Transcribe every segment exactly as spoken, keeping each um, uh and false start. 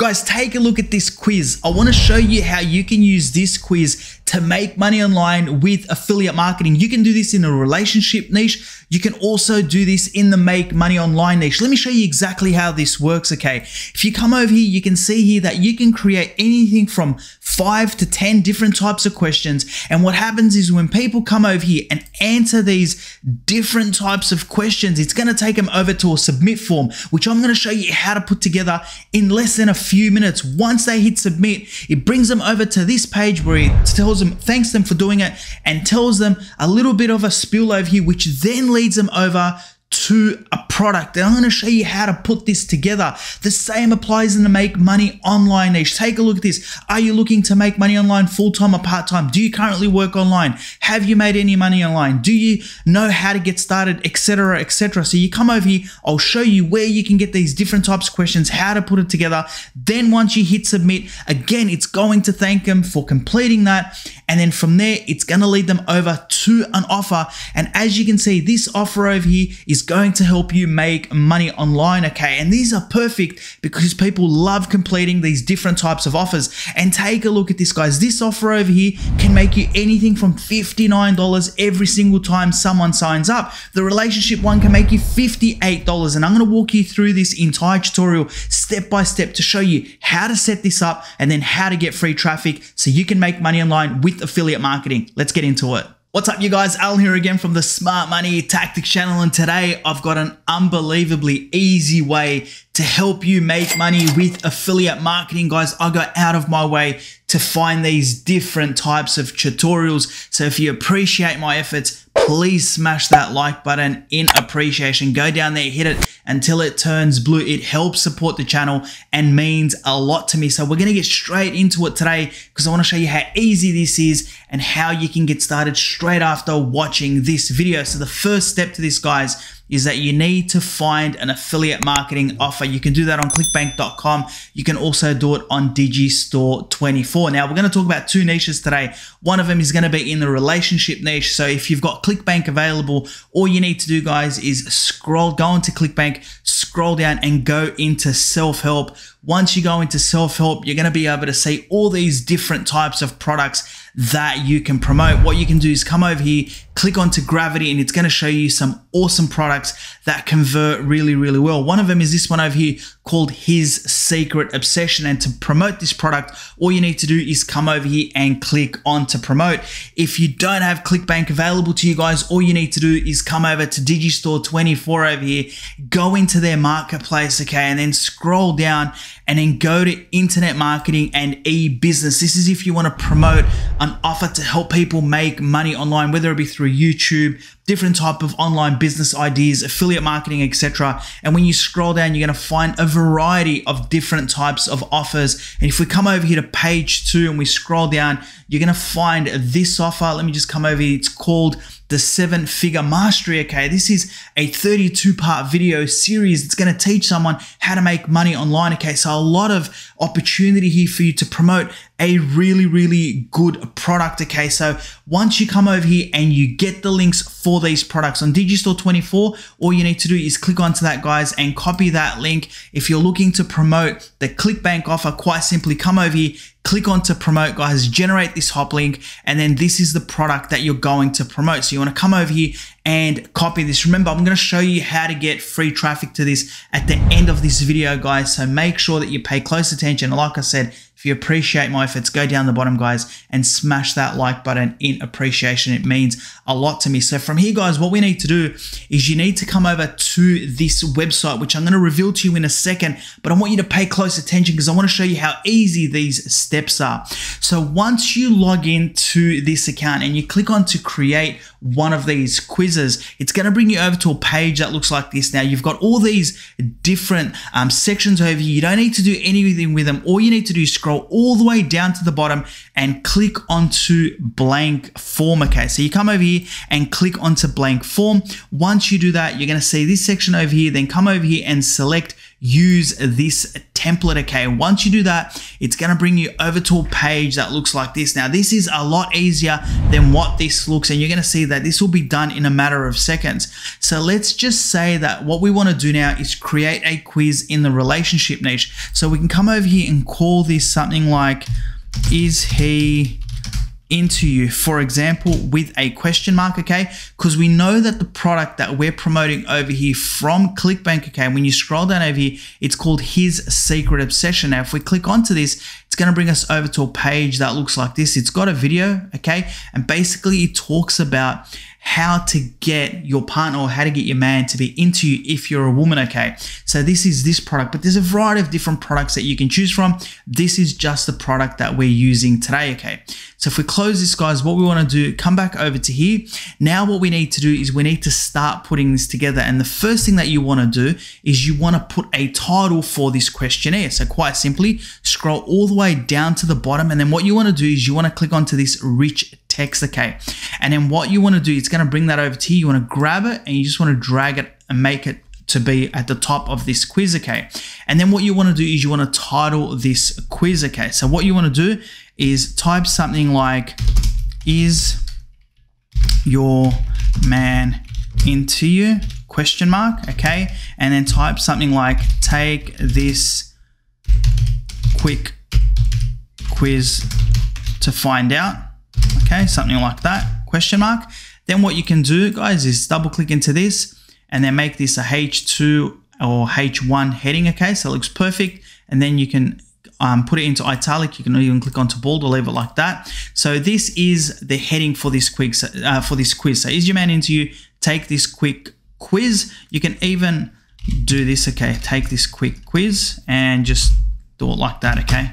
Guys, take a look at this quiz. I want to show you how you can use this quiz to make money online with affiliate marketing. You can do this in a relationship niche. You can also do this in the make money online niche. Let me show you exactly how this works, okay? If you come over here, you can see here that you can create anything from five to ten different types of questions. And what happens is when people come over here and answer these different types of questions, it's going to take them over to a submit form, which I'm going to show you how to put together in less than a few minutes. Once they hit submit, it brings them over to this page where it tells them, thanks them for doing it, and tells them a little bit of a spiel over here, which then leads them over to a product. And I'm going to show you how to put this together. The same applies in the make money online niche. Take a look at this. Are you looking to make money online full-time or part-time? Do you currently work online? Have you made any money online? Do you know how to get started, et cetera, et cetera? So you come over here, I'll show you where you can get these different types of questions, how to put it together. Then once you hit submit, again, it's going to thank them for completing that. And then from there, it's going to lead them over to an offer. And as you can see, this offer over here is going to help you make money online, okay? And these are perfect because people love completing these different types of offers. And take a look at this, guys. This offer over here can make you anything from fifty-nine dollars every single time someone signs up. The relationship one can make you fifty-eight dollars. And I'm going to walk you through this entire tutorial step by step to show you how to set this up and then how to get free traffic so you can make money online with affiliate marketing. Let's get into it. What's up, you guys? Alan here again from the Smart Money Tactics channel, and today I've got an unbelievably easy way to help you make money with affiliate marketing, guys. I go out of my way to find these different types of tutorials. So if you appreciate my efforts, please smash that like button in appreciation. Go down there, hit it until it turns blue. It helps support the channel and means a lot to me. So we're going to get straight into it today because I want to show you how easy this is and how you can get started straight after watching this video. So the first step to this, guys, is that you need to find an affiliate marketing offer. You can do that on clickbank dot com. You can also do it on Digistore twenty-four. Now, we're going to talk about two niches today. One of them is going to be in the relationship niche. So if you've got Clickbank available, all you need to do, guys, is scroll, go into Clickbank, scroll down and go into self-help. Once you go into self-help, you're going to be able to see all these different types of products that you can promote. What you can do is come over here, click onto Gravity, and it's going to show you some awesome products that convert really, really well. One of them is this one over here called His Secret Obsession. And to promote this product, all you need to do is come over here and click on to promote. If you don't have Clickbank available to you guys, all you need to do is come over to Digistore twenty-four over here, go into their marketplace, okay, and then scroll down and then go to internet marketing and e-business. This is if you want to promote an offer to help people make money online, whether it be through YouTube, different type of online business ideas, affiliate marketing, et cetera. And when you scroll down, you're going to find a variety of different types of offers. And if we come over here to page two and we scroll down, you're going to find this offer. Let me just come over here. It's called the Seven Figure Mastery, okay? This is a thirty-two part video series. It's going to teach someone how to make money online, okay? So a lot of opportunity here for you to promote a really, really good product, okay? So once you come over here and you get the links for these products on Digistore twenty-four, all you need to do is click onto that, guys, and copy that link. If you're looking to promote the Clickbank offer, quite simply come over here, click on to promote, guys, generate this hop link, and then this is the product that you're going to promote. So you want to come over here and copy this. Remember, I'm going to show you how to get free traffic to this at the end of this video, guys. So make sure that you pay close attention. Like I said, if you appreciate my efforts, go down the bottom, guys, and smash that like button in appreciation. It means a lot to me. So from here, guys, what we need to do is you need to come over to this website, which I'm going to reveal to you in a second, but I want you to pay close attention because I want to show you how easy these steps are. So once you log into this account and you click on to create one of these quizzes, it's going to bring you over to a page that looks like this. Now, you've got all these different um, sections over here. You don't need to do anything with them. All you need to do is scroll all the way down to the bottom and click onto blank form, okay? So you come over here and click onto blank form. Once you do that, you're going to see this section over here, then come over here and select use this template, okay? Once you do that, it's gonna bring you over to a page that looks like this. Now, this is a lot easier than what this looks, and you're gonna see that this will be done in a matter of seconds. So let's just say that what we wanna do now is create a quiz in the relationship niche. So we can come over here and call this something like, is he into you, for example, with a question mark, okay? Because we know that the product that we're promoting over here from Clickbank, okay, when you scroll down over here, it's called His Secret Obsession. Now, if we click onto this, it's gonna bring us over to a page that looks like this. It's got a video, okay? And basically it talks about how to get your partner or how to get your man to be into you if you're a woman, okay? So this is this product, but there's a variety of different products that you can choose from. This is just the product that we're using today, okay? So if we close this, guys, what we wanna do, come back over to here. Now what we need to do is we need to start putting this together. And the first thing that you wanna do is you wanna put a title for this questionnaire. So quite simply, scroll all the way down to the bottom, and then what you wanna do is you wanna click onto this rich text, okay? And then what you wanna do, it's gonna bring that over to you. You wanna grab it and you just wanna drag it and make it to be at the top of this quiz, okay? And then what you wanna do is you wanna title this quiz, okay? So what you wanna do is type something like, is your man into you? Question mark, okay? And then type something like, take this quick quiz to find out, okay? Something like that, question mark. Then what you can do, guys, is double click into this and then make this a H two or H one heading, okay? So it looks perfect. And then you can um, put it into italic. You can even click onto bold or leave it like that. So this is the heading for this quiz. Uh, for this quiz. So is your man into you? Take this quick quiz. You can even do this, okay? Take this quick quiz and just do it like that, okay?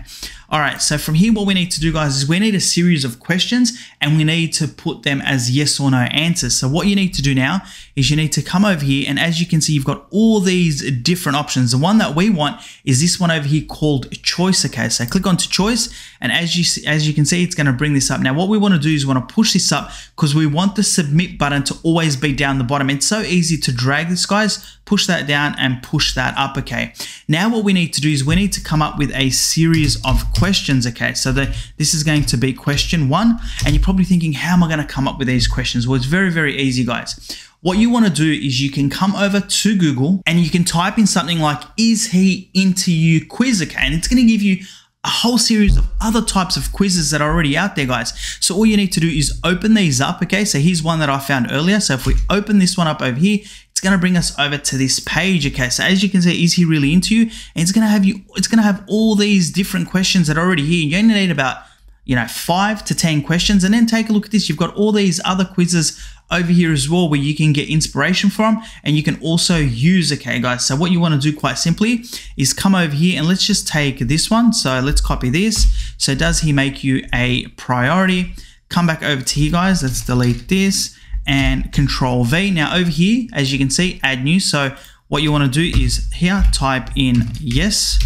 All right, so from here, what we need to do, guys, is we need a series of questions and we need to put them as yes or no answers. So what you need to do now is you need to come over here, and as you can see, you've got all these different options. The one that we want is this one over here called choice, okay? So click onto choice, and as you see, as you can see, it's gonna bring this up. Now, what we wanna do is we wanna push this up because we want the submit button to always be down the bottom. It's so easy to drag this, guys, push that down and push that up, okay? Now, what we need to do is we need to come up with a series of questions. questions, okay? So the, this is going to be question one, and you're probably thinking, how am I gonna come up with these questions? Well, it's very, very easy, guys. What you wanna do is you can come over to Google and you can type in something like, is he into you quiz, okay? And it's gonna give you a whole series of other types of quizzes that are already out there, guys. So all you need to do is open these up, okay? So here's one that I found earlier. So if we open this one up over here, it's gonna bring us over to this page, okay? So as you can see, is he really into you? And it's gonna have you, it's gonna have all these different questions that are already here. You only need about, you know, five to ten questions. And then take a look at this. You've got all these other quizzes over here as well where you can get inspiration from and you can also use, okay, guys? So what you wanna do quite simply is come over here and let's just take this one. So let's copy this. So does he make you a priority? Come back over to here, guys. Let's delete this and control V. Now over here, as you can see, add new. So what you wanna do is here, type in yes,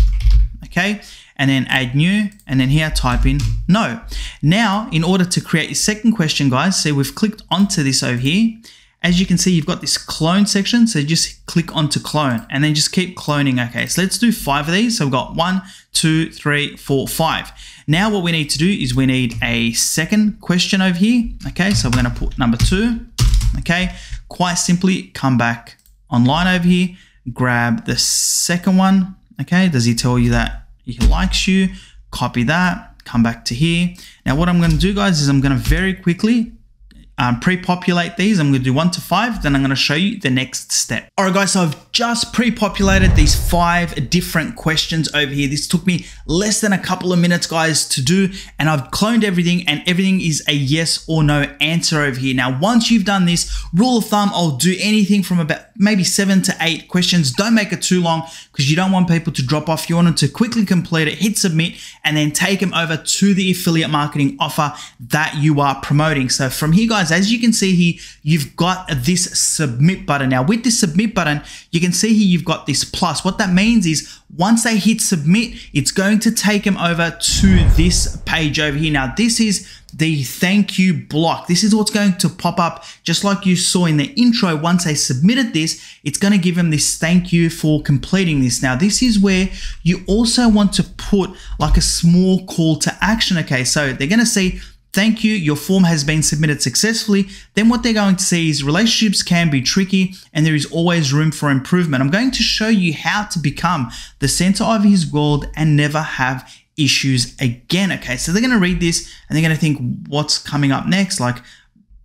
okay? And then add new, and then here type in no. Now, in order to create your second question, guys, see, we've clicked onto this over here. As you can see, you've got this clone section, so just click onto clone and then just keep cloning, okay? So let's do five of these. So we've got one, two, three, four, five. Now what we need to do is we need a second question over here, okay? So we're gonna put number two, okay? Quite simply, come back online over here, grab the second one, okay? Does he tell you that he likes you? Copy that, come back to here. Now what I'm gonna do, guys, is I'm gonna very quickly um, pre-populate these. I'm gonna do one to five, then I'm gonna show you the next step. All right, guys, so I've just pre-populated these five different questions over here. This took me less than a couple of minutes, guys, to do, and I've cloned everything, and everything is a yes or no answer over here. Now, once you've done this, rule of thumb, I'll do anything from about maybe seven to eight questions. Don't make it too long because you don't want people to drop off. You want them to quickly complete it, hit submit, and then take them over to the affiliate marketing offer that you are promoting. So from here, guys, guys, as you can see here, you've got this submit button. Now with this submit button, you can see here you've got this plus. What that means is once they hit submit, it's going to take them over to this page over here. Now this is the thank you block. This is what's going to pop up, just like you saw in the intro. Once they submitted this, it's going to give them this thank you for completing this. Now this is where you also want to put like a small call to action. Okay, so they're going to say, thank you, your form has been submitted successfully. Then what they're going to see is relationships can be tricky and there is always room for improvement. I'm going to show you how to become the center of his world and never have issues again. Okay, so they're going to read this and they're going to think, what's coming up next? Like,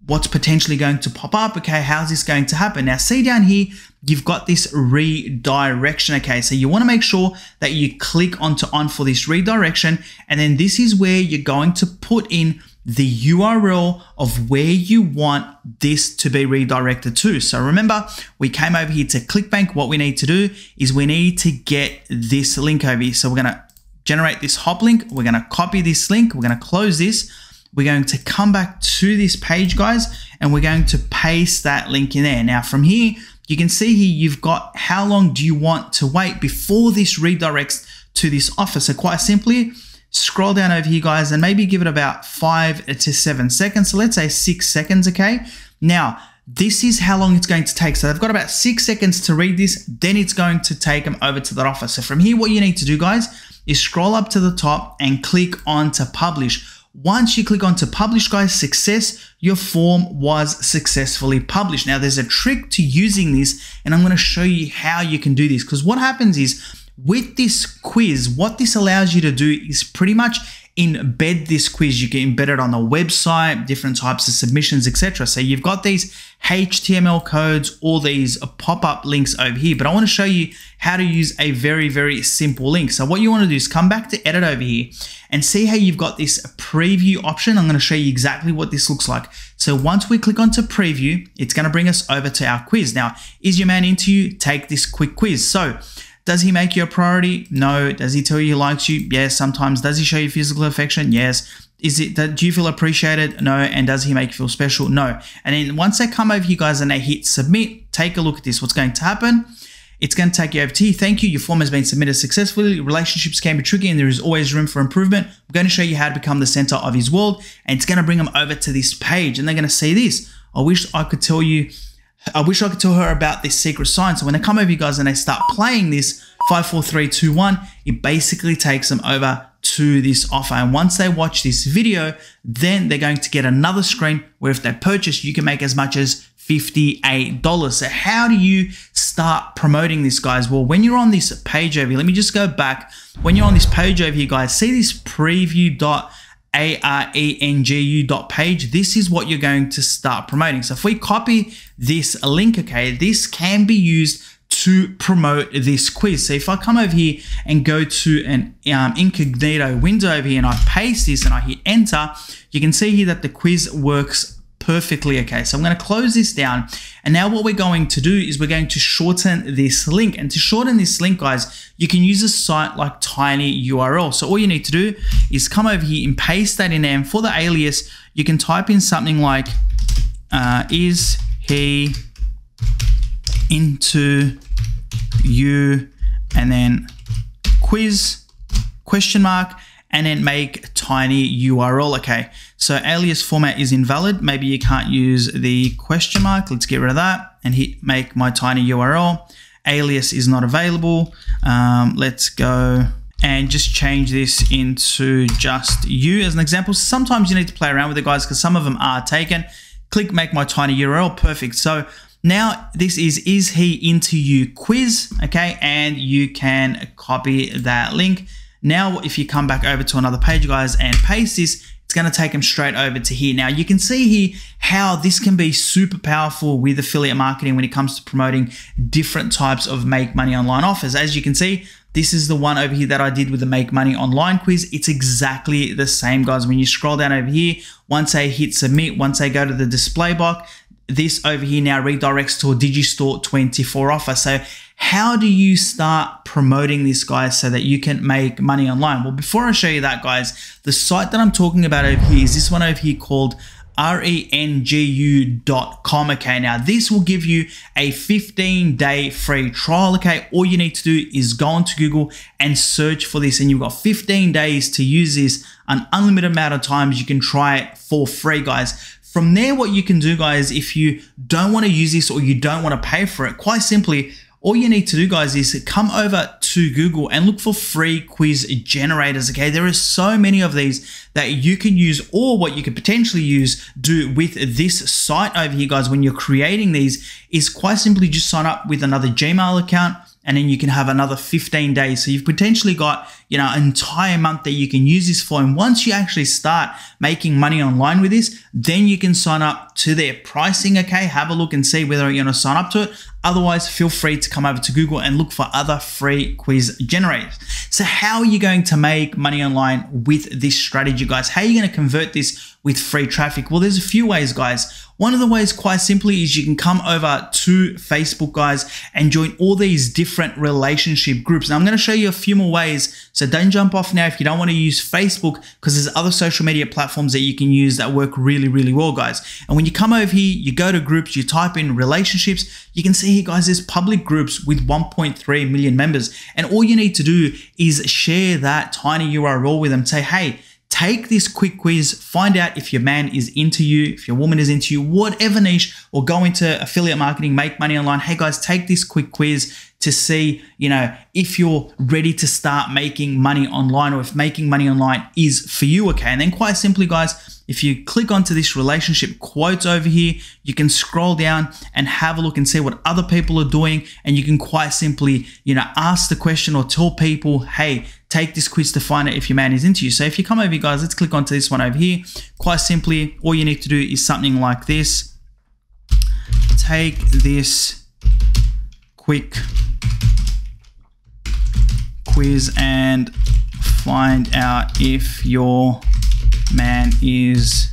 what's potentially going to pop up? Okay, how's this going to happen? Now see down here, you've got this redirection. Okay, so you want to make sure that you click onto on for this redirection. And then this is where you're going to put in the U R L of where you want this to be redirected to. So remember, we came over here to ClickBank. What we need to do is we need to get this link over here. So we're going to generate this hop link. We're going to copy this link. We're going to close this. We're going to come back to this page, guys, and we're going to paste that link in there. Now from here, you can see here, you've got how long do you want to wait before this redirects to this offer. So quite simply, scroll down over here, guys, and maybe give it about five to seven seconds. So let's say six seconds, okay? Now, this is how long it's going to take. So they've got about six seconds to read this, then it's going to take them over to that offer. So from here, what you need to do, guys, is scroll up to the top and click on to publish. Once you click on to publish, guys, success, your form was successfully published. Now, there's a trick to using this, and I'm gonna show you how you can do this, because what happens is, with this quiz, what this allows you to do is pretty much embed this quiz. You can embed it on the website, different types of submissions, et cetera. So you've got these H T M L codes, all these pop-up links over here, but I wanna show you how to use a very, very simple link. So what you wanna do is come back to edit over here and see how you've got this preview option. I'm gonna show you exactly what this looks like. So once we click onto preview, it's gonna bring us over to our quiz. Now, is your man into you? Take this quick quiz. So, does he make you a priority? No. Does he tell you he likes you? Yes, sometimes. Does he show you physical affection? Yes. Is it that, do you feel appreciated? No. And does he make you feel special? No. And then once they come over here, guys, and they hit submit, take a look at this. What's going to happen? It's going to take you over to, thank you, your form has been submitted successfully. Relationships can be tricky and there is always room for improvement. I'm going to show you how to become the center of his world, and it's going to bring them over to this page, and they're going to see this. I wish I could tell you I wish I could tell her about this secret sign. So when I come over, you guys, and I start playing this five, four, three, two, one, it basically takes them over to this offer. And once they watch this video, then they're going to get another screen where if they purchase, you can make as much as fifty-eight dollars. So how do you start promoting this, guys? Well, when you're on this page over here, let me just go back. When you're on this page over here, guys, see this preview dot A R E N G U dot page, this is what you're going to start promoting. So if we copy this link, okay, this can be used to promote this quiz. So if I come over here and go to an um, incognito window over here and I paste this and I hit enter, you can see here that the quiz works perfectly. Okay, so I'm going to close this down. And now what we're going to do is we're going to shorten this link. And to shorten this link, guys, you can use a site like tinyurl. So all you need to do is come over here and paste that in there. And for the alias, you can type in something like, uh, is he into you? And then quiz, question mark, and then make tinyurl. Okay, so alias format is invalid. Maybe you can't use the question mark. Let's get rid of that and hit make my tinyurl. Alias is not available. Um, let's go and just change this into just you as an example. Sometimes you need to play around with it, guys, because some of them are taken. Click make my tinyurl. Perfect. So now this is, is he into you quiz? Okay, and you can copy that link. Now, if you come back over to another page, guys, and paste this, it's going to take them straight over to here. Now, you can see here how this can be super powerful with affiliate marketing when it comes to promoting different types of make money online offers. As you can see, this is the one over here that I did with the make money online quiz. It's exactly the same, guys. When you scroll down over here, once they hit submit, once they go to the display box, this over here now redirects to a Digistore twenty-four offer. So how do you start promoting this, guys, so that you can make money online? Well, before I show you that, guys, the site that I'm talking about over here is this one over here called R E N G U dot com. Okay, now this will give you a fifteen day free trial. Okay, all you need to do is go onto Google and search for this, and you've got fifteen days to use this an unlimited amount of times. You can try it for free, guys. From there, what you can do, guys, if you don't want to use this or you don't want to pay for it, quite simply, all you need to do, guys, is come over to Google and look for free quiz generators, okay? There are so many of these that you can use, or what you could potentially use, do with this site over here, guys, when you're creating these, is quite simply just sign up with another Gmail account, and then you can have another fifteen days. So you've potentially got, you know, an entire month that you can use this for. And once you actually start making money online with this, then you can sign up to their pricing, okay? Have a look and see whether you're gonna sign up to it. Otherwise, feel free to come over to Google and look for other free quiz generators. So how are you going to make money online with this strategy, guys? How are you gonna convert this with free traffic? Well, there's a few ways, guys. One of the ways, quite simply, is you can come over to Facebook, guys, and join all these different relationship groups. Now, I'm going to show you a few more ways, so don't jump off now if you don't want to use Facebook, because there's other social media platforms that you can use that work really, really well, guys. And when you come over here, you go to groups, you type in relationships, you can see here, guys, there's public groups with one point three million members. And all you need to do is share that tiny U R L with them. Say, hey, take this quick quiz, find out if your man is into you, if your woman is into you, whatever niche, or go into affiliate marketing, make money online. Hey guys, take this quick quiz to see, you know, if you're ready to start making money online, or if making money online is for you, okay? And then quite simply, guys, if you click onto this relationship quotes over here, you can scroll down and have a look and see what other people are doing. And you can quite simply, you know, ask the question or tell people, hey, take this quiz to find out if your man is into you. So if you come over here, guys, let's click onto this one over here. Quite simply, all you need to do is something like this. Take this quick quiz and find out if your man is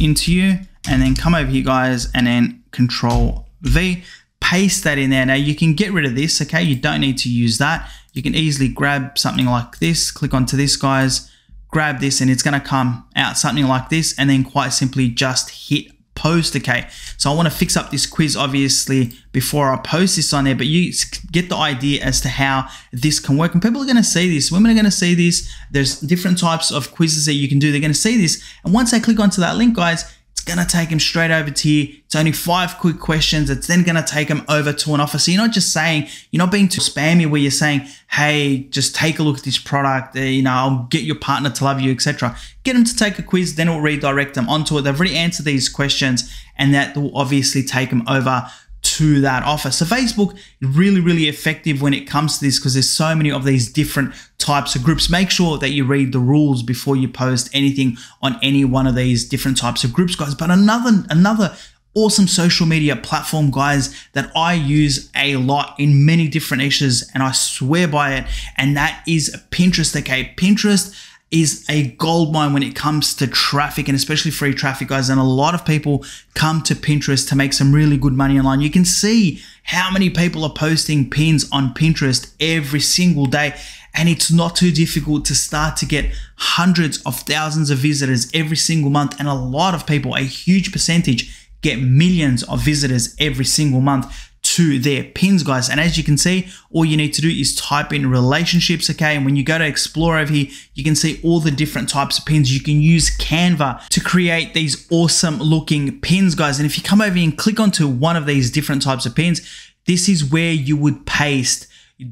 into you. And then come over here, guys, and then Control V. Paste that in there. Now you can get rid of this, okay? You don't need to use that. You can easily grab something like this, click onto this, guys, grab this, and it's gonna come out something like this, and then quite simply just hit post, okay? So I wanna fix up this quiz, obviously, before I post this on there, but you get the idea as to how this can work. And people are gonna see this, women are gonna see this, there's different types of quizzes that you can do, they're gonna see this, and once they click onto that link, guys, gonna take them straight over to you. It's only five quick questions. It's then gonna take them over to an offer. So you're not just saying, you're not being too spammy where you're saying, hey, just take a look at this product, you know, I'll get your partner to love you, et cetera. Get them to take a quiz, then it'll redirect them onto it. They've already answered these questions, and that will obviously take them over to that offer. So Facebook really, really effective when it comes to this, because there's so many of these different types of groups. Make sure that you read the rules before you post anything on any one of these different types of groups, guys. But another another awesome social media platform, guys, that I use a lot in many different niches, and I swear by it, and that is Pinterest, okay? Pinterest is a goldmine when it comes to traffic, and especially free traffic, guys. And a lot of people come to Pinterest to make some really good money online. You can see how many people are posting pins on Pinterest every single day. And it's not too difficult to start to get hundreds of thousands of visitors every single month. And a lot of people, a huge percentage, get millions of visitors every single month to their pins, guys. And as you can see, all you need to do is type in relationships, okay? And when you go to explore over here, you can see all the different types of pins. You can use Canva to create these awesome looking pins, guys. And if you come over here and click onto one of these different types of pins, this is where you would paste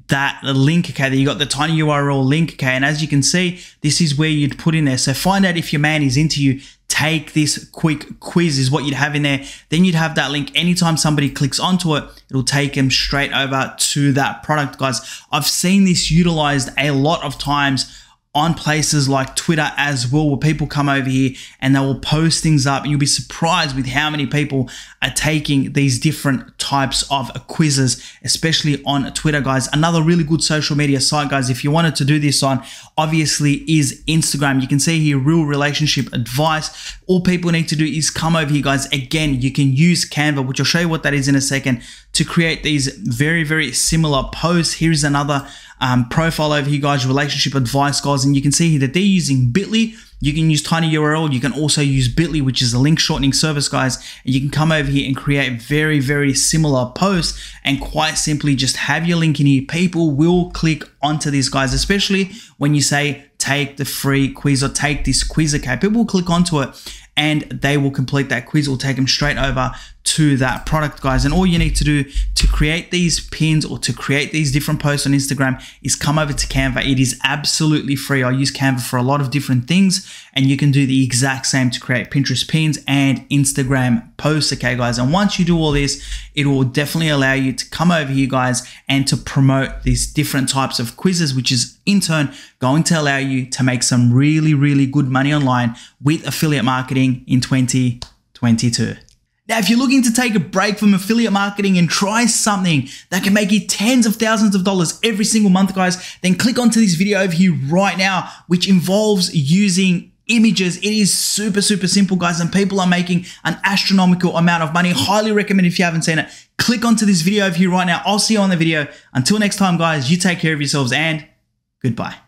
that link, okay, that you got the tiny U R L link, okay? And as you can see, this is where you'd put in there. So find out if your man is into you, take this quick quiz is what you'd have in there. Then you'd have that link. Anytime somebody clicks onto it, it'll take them straight over to that product, guys. I've seen this utilized a lot of times on places like Twitter as well, where people come over here and they will post things up, and you'll be surprised with how many people are taking these different types of quizzes, especially on Twitter, guys. Another really good social media site, guys, if you wanted to do this on, obviously, is Instagram. You can see here, real relationship advice. All people need to do is come over here, guys. Again, you can use Canva, which I'll show you what that is in a second, to create these very, very similar posts. Here's another um, profile over here, guys, relationship advice, guys, and you can see here that they're using Bitly. You can use tinyurl. You can also use Bitly, which is a link shortening service, guys. And you can come over here and create very, very similar posts and quite simply just have your link in here. People will click onto these, guys, especially when you say take the free quiz or take this quiz, okay? People will click onto it and they will complete that quiz. It will take them straight over to that product, guys. And all you need to do to create these pins or to create these different posts on Instagram is come over to Canva. It is absolutely free. I use Canva for a lot of different things, and you can do the exact same to create Pinterest pins and Instagram posts, okay, guys? And once you do all this, it will definitely allow you to come over here, guys, and to promote these different types of quizzes, which is in turn going to allow you to make some really, really good money online with affiliate marketing in twenty twenty-two. Now, if you're looking to take a break from affiliate marketing and try something that can make you tens of thousands of dollars every single month, guys, then click onto this video over here right now, which involves using images. It is super, super simple, guys, and people are making an astronomical amount of money. Highly recommend if you haven't seen it. Click onto this video over here right now. I'll see you on the video. Until next time, guys, you take care of yourselves and goodbye.